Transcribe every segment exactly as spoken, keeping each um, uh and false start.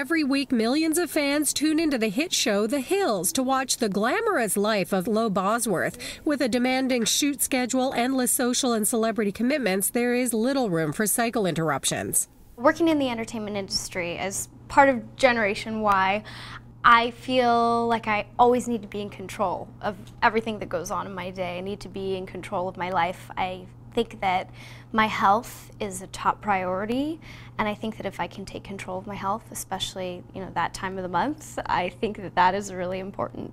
every week, millions of fans tune into the hit show The Hills to watch the glamorous life of Lo Bosworth. With a demanding shoot schedule, endless social and celebrity commitments, there is little room for cycle interruptions. Working in the entertainment industry as part of Generation Y, I feel like I always need to be in control of everything that goes on in my day. I need to be in control of my life. I think that my health is a top priority, and I think that if I can take control of my health, especially, you know, that time of the month, I think that that is really important.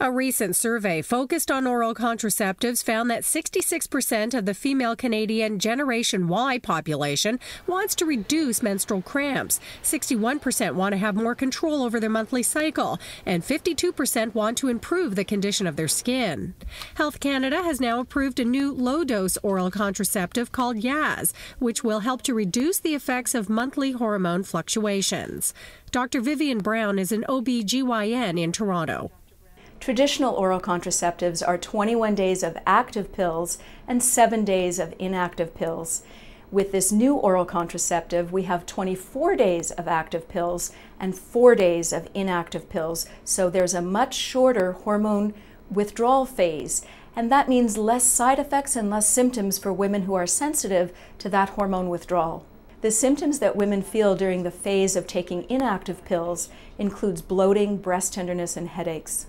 A recent survey focused on oral contraceptives found that sixty-six percent of the female Canadian Generation Y population wants to reduce menstrual cramps, sixty-one percent want to have more control over their monthly cycle, and fifty-two percent want to improve the condition of their skin. Health Canada has now approved a new low-dose oral contraceptive called Yaz, which will help to reduce the effects of monthly hormone fluctuations. Doctor Vivian Brown is an O B G Y N in Toronto. Traditional oral contraceptives are twenty-one days of active pills and seven days of inactive pills. With this new oral contraceptive, we have twenty-four days of active pills and four days of inactive pills. So there's a much shorter hormone withdrawal phase, and that means less side effects and less symptoms for women who are sensitive to that hormone withdrawal. The symptoms that women feel during the phase of taking inactive pills includes bloating, breast tenderness, and headaches.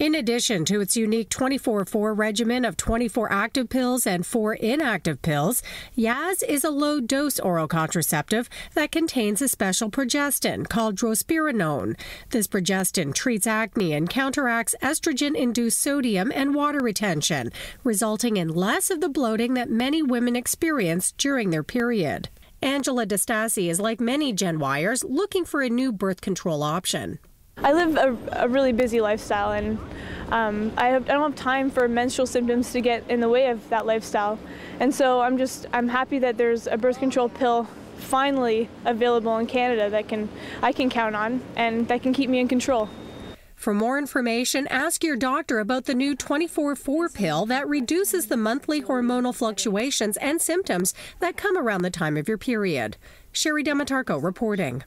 In addition to its unique twenty-four four regimen of twenty-four active pills and four inactive pills, Yaz is a low-dose oral contraceptive that contains a special progestin called drospirenone. This progestin treats acne and counteracts estrogen-induced sodium and water retention, resulting in less of the bloating that many women experience during their period. Angela DeStasi is, like many Gen Yers, looking for a new birth control option. I live a, a really busy lifestyle, and um, I, have, I don't have time for menstrual symptoms to get in the way of that lifestyle. And so I'm just, I'm happy that there's a birth control pill finally available in Canada that can, I can count on and that can keep me in control. For more information, ask your doctor about the new twenty-four four pill that reduces the monthly hormonal fluctuations and symptoms that come around the time of your period. Sherry Demetarco reporting.